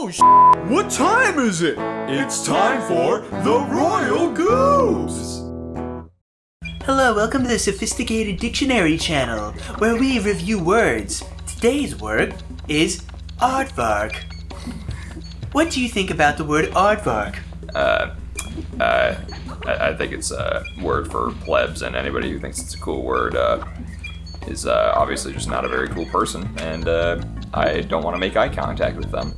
Oh, sh**. What time is it? It's time for the Royal Goobs! Hello, welcome to the Sophisticated Dictionary channel, where we review words. Today's word is aardvark. What do you think about the word aardvark? I think it's a word for plebs, and anybody who thinks it's a cool word is obviously just not a very cool person, and I don't want to make eye contact with them.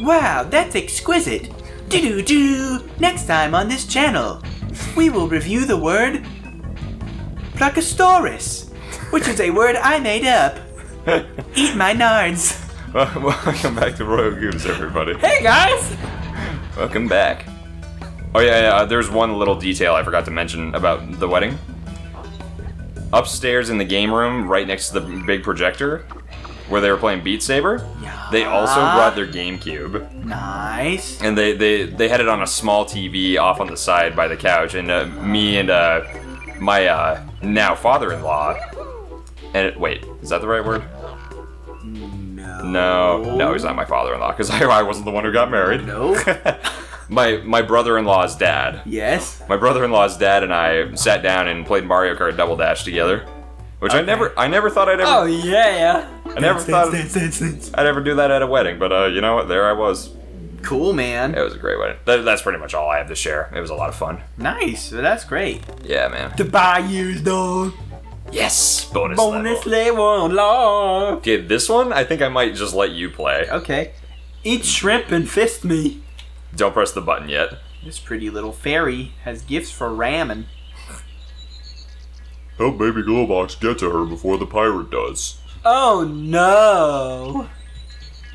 Wow, that's exquisite! Do-do-do! Next time on this channel, we will review the word Plakastaurus, which is a word I made up. Eat my nards. Welcome back to Royal Goobs, everybody. Hey, guys! Welcome back. Oh, yeah, there's one little detail I forgot to mention about the wedding. Upstairs in the game room, right next to the big projector, where they were playing Beat Saber, yeah. They also brought their GameCube. Nice. And they had it on a small TV off on the side by the couch, and me and my now father-in-law, and wait, is that the right word? No, he's not my father-in-law, because I wasn't the one who got married. No. My brother-in-law's dad. Yes. My brother-in-law's dad and I sat down and played Mario Kart Double Dash together, which okay. I never thought I'd ever. Oh yeah. I'd ever do that at a wedding, but you know what? There I was. Cool, man. It was a great wedding. That's pretty much all I have to share. It was a lot of fun. Nice. Well, that's great. Yeah, man. The bayou's dog. Yes. Bonus level. Okay, this one I think I might just let you play. Okay. Eat shrimp and fist me. Don't press the button yet. This pretty little fairy has gifts for ramen. Help baby Globox get to her before the pirate does. Oh no!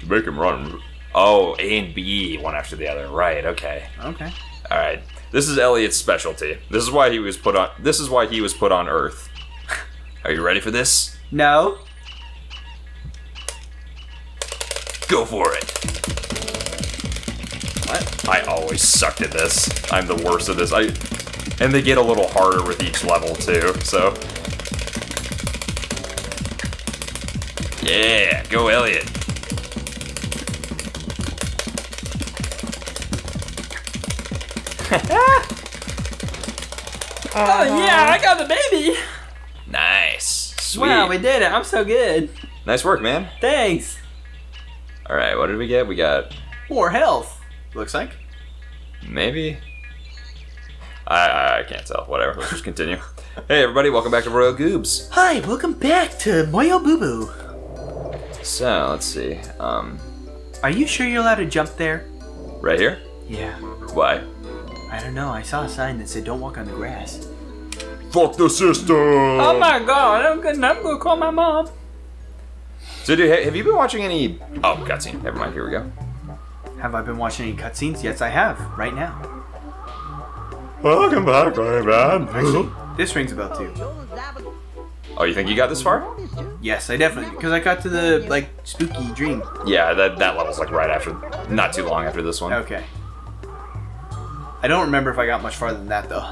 To make him run. Oh, A and B, one after the other. Right, okay. Okay. Alright. This is Elliot's specialty. This is why he was put on Earth. Are you ready for this? No. Go for it! What? I always sucked at this. I'm the worst at this. And they get a little harder with each level too, so. Yeah, go Elliot. Oh yeah, I got the baby. Nice. Sweet. Wow, we did it. I'm so good. Nice work, man. Thanks. All right, what did we get? We got more health. Looks like. Maybe. I can't tell. Whatever. Let's just continue. Hey everybody, welcome back to Royal Goobs. Hi, welcome back to Moyo Boo Boo. So, let's see. Are you sure you're allowed to jump there? Right here? Yeah. Why? I don't know. I saw a sign that said don't walk on the grass. Fuck the system! Oh my god, I'm gonna call my mom. So dude, have you been watching any... Oh, cutscene. Never mind, here we go. Have I been watching any cutscenes? Yes, I have. Right now. Welcome back, my man. Actually, this rings a bell too. Oh, you think you got this far? Yes, I definitely. Because I got to the, like, spooky dream. Yeah, that level's, like, right after... Not too long after this one. Okay. I don't remember if I got much farther than that, though.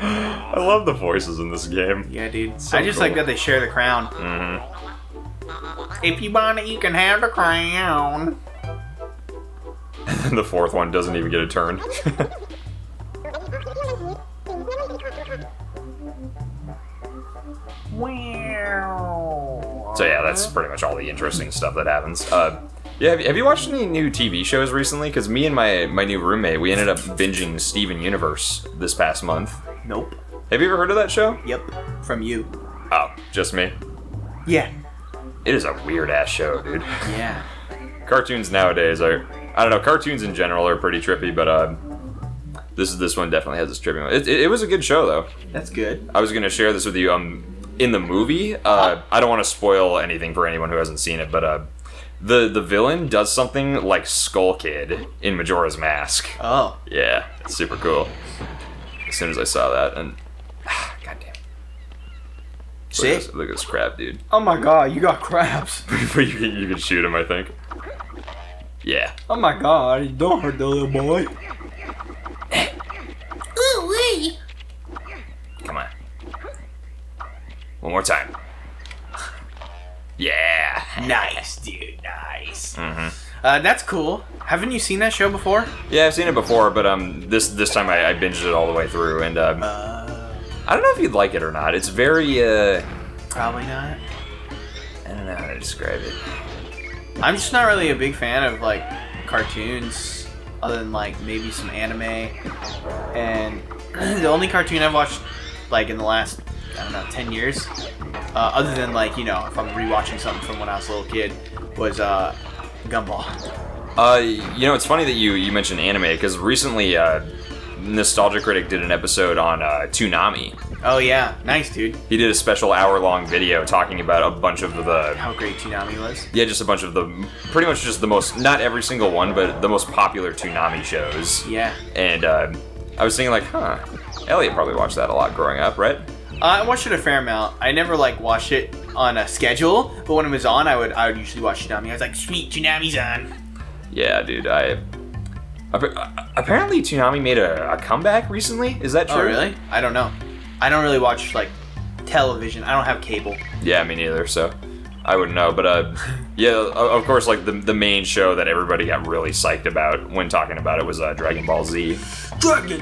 I love the voices in this game. Yeah, dude. So I just cool. Like that they share the crown. Mm-hmm. If you want it, you can have the crown. And the fourth one doesn't even get a turn. Wow. So yeah, that's pretty much all the interesting stuff that happens. Yeah, have you watched any new TV shows recently? Because me and my new roommate, we ended up binging Steven Universe this past month. Nope. Have you ever heard of that show? Yep. From you. Oh, just me? Yeah. It is a weird-ass show, dude. Yeah. Cartoons nowadays are... I don't know, cartoons in general are pretty trippy, but this one definitely has this trippy one. It was a good show, though. That's good. I was going to share this with you. In the movie, I don't want to spoil anything for anyone who hasn't seen it, but the villain does something like Skull Kid in Majora's Mask. Oh. Yeah, it's super cool. As soon as I saw that, and... Look at this crab, dude. Oh my god, you got crabs. You can shoot him, I think. Yeah. Oh my god, don't hurt the little boy. Ooh-wee. Come on. One more time. Yeah. Nice, dude. Nice. Mm-hmm. That's cool. Haven't you seen that show before? Yeah, I've seen it before, but this time I binged it all the way through, and I don't know if you'd like it or not. It's very probably not. I don't know how to describe it. I'm just not really a big fan of like cartoons, other than like maybe some anime. And the only cartoon I've watched like in the last, I don't know, 10 years, other than like, you know, if I'm rewatching something from when I was a little kid, was Gumball. You know, it's funny that you mentioned anime, because recently Nostalgia Critic did an episode on Toonami. Oh yeah, nice dude. He did a special hour-long video talking about a bunch of the... How great Toonami was? Yeah, just a bunch of the... Pretty much just the most... Not every single one, but the most popular Toonami shows. Yeah. And I was thinking like, huh, Elliot probably watched that a lot growing up, right? I watched it a fair amount. I never like watched it on a schedule, but when it was on, I would usually watch Toonami. I was like, sweet, Toonami's on. Yeah, dude, apparently Toonami made a comeback recently. Is that true? Oh, really? I don't know. I don't really watch, like, television. I don't have cable. Yeah, me neither, so I wouldn't know. But, yeah, of course, like, the main show that everybody got really psyched about when talking about it was Dragon Ball Z. Dragon,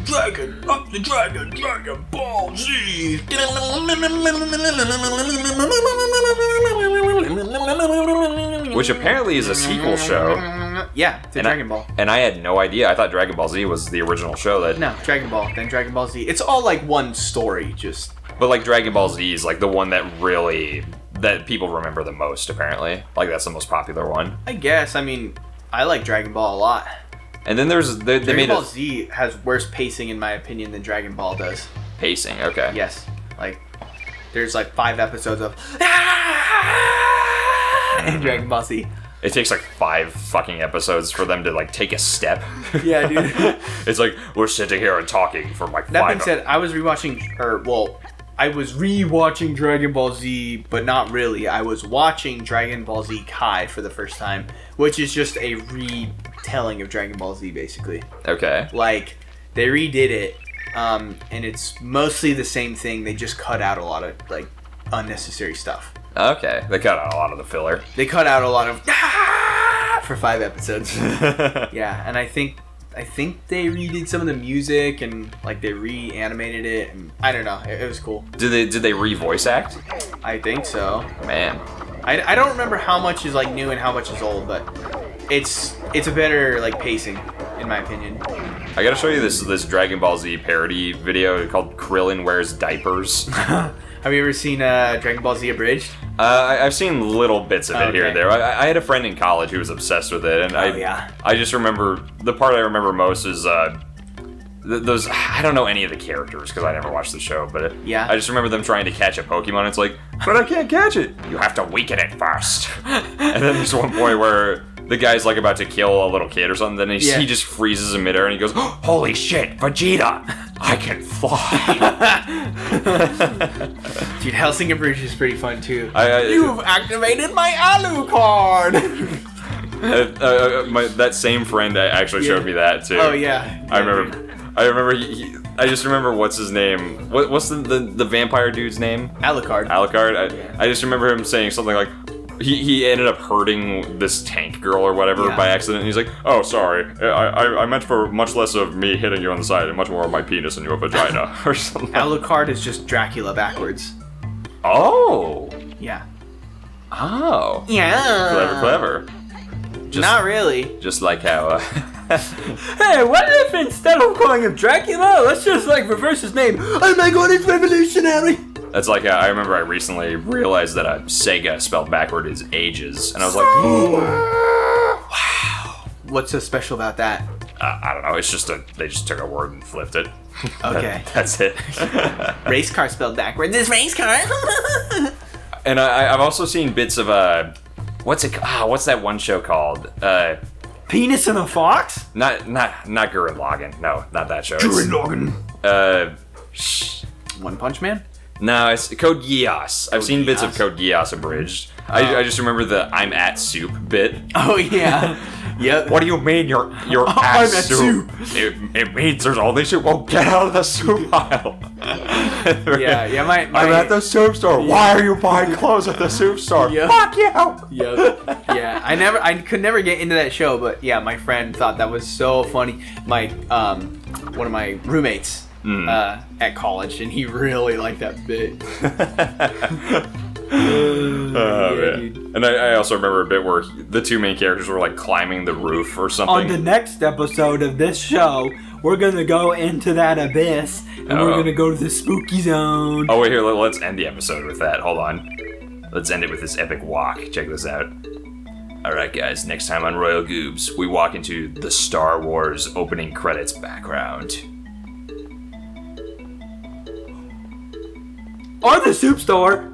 up the dragon, Dragon Ball Z! Which apparently is a sequel show. Yeah, to Dragon Ball. And I had no idea. I thought Dragon Ball Z was the original show that... No, Dragon Ball, then Dragon Ball Z. It's all, like, one story, just... But, like, Dragon Ball Z is, like, the one that really... That people remember the most, apparently. Like, that's the most popular one. I guess. I mean, I like Dragon Ball a lot. And then there's... Dragon Ball Z has worse pacing, in my opinion, than Dragon Ball does. Pacing, okay. Yes. Like, there's, like, 5 episodes of... in Dragon Ball Z. It takes like 5 fucking episodes for them to like take a step. Yeah, dude. It's like we're sitting here and talking for like 5. That being said, I was rewatching, I was rewatching Dragon Ball Z, but not really. I was watching Dragon Ball Z Kai for the first time, which is just a retelling of Dragon Ball Z, basically. Okay. Like they redid it, and it's mostly the same thing. They just cut out a lot of like unnecessary stuff. Okay, they cut out a lot of the filler. They cut out a lot of for 5 episodes. Yeah, and I think they redid some of the music and like they reanimated it, and I don't know, it was cool. Did they re-voice act? I think so. Man, I don't remember how much is like new and how much is old, but it's a better like pacing in my opinion. I gotta show you this Dragon Ball Z parody video called Krillin Wears Diapers. Have you ever seen Dragon Ball Z Abridged? I've seen little bits of it here and there. I had a friend in college who was obsessed with it, and I just remember the part I remember most is those. I don't know any of the characters because I never watched the show, but yeah, I just remember them trying to catch a Pokemon. It's like, but I can't catch it. You have to weaken it first. And then there's one point where the guy's like about to kill a little kid or something, then he just freezes in midair and he goes, oh, "Holy shit, Vegeta! I can fly!" Dude, Hellsing Bridge is pretty fun too. You've activated my Alucard. That same friend actually showed me that too. Oh yeah. I remember. I just remember what's his name. What's the vampire dude's name? Alucard. Alucard. I just remember him saying something like. He ended up hurting this tank girl or whatever by accident, and he's like, oh, sorry, I meant for much less of me hitting you on the side and much more of my penis in your vagina, or something. Alucard is just Dracula backwards. Oh! Yeah. Oh. Yeah. Clever, clever. Just, not really. Just like how, Hey, what if instead of calling him Dracula, let's just, like, reverse his name? Oh my god, it's revolutionary! That's like, I remember I recently realized that Sega spelled backward is ages, and I was like, oh, wow. What's so special about that? I don't know, it's just they just took a word and flipped it. Okay. That's it. Race car spelled backwards is race car. And I've also seen bits of, what's that one show called? Penis and a Fox? Not Gurren Lagann, no, not that show. Gurren Lagann. One Punch Man? No, it's Code Geass. I've seen bits of Code Geass abridged. I just remember the I'm at soup bit. Oh yeah. Yep. What do you mean you're at soup? I'm at soup. It means there's all this soup. Well, get out of the soup aisle. yeah. I'm at the soup store. Yeah. Why are you buying clothes at the soup store? Yep. Fuck you. Yep. Yeah. I could never get into that show, but yeah, my friend thought that was so funny. My one of my roommates at college, and he really liked that bit. Man. And I also remember a bit where the two main characters were like climbing the roof or something. On the next episode of this show, we're gonna go into that abyss, and we're gonna go to the spooky zone. Oh wait, here, let's end the episode with that. Hold on, let's end it with this epic walk. Check this out. All right, guys, next time on Royal Goobs, we walk into the Star Wars opening credits background. Or the soup store.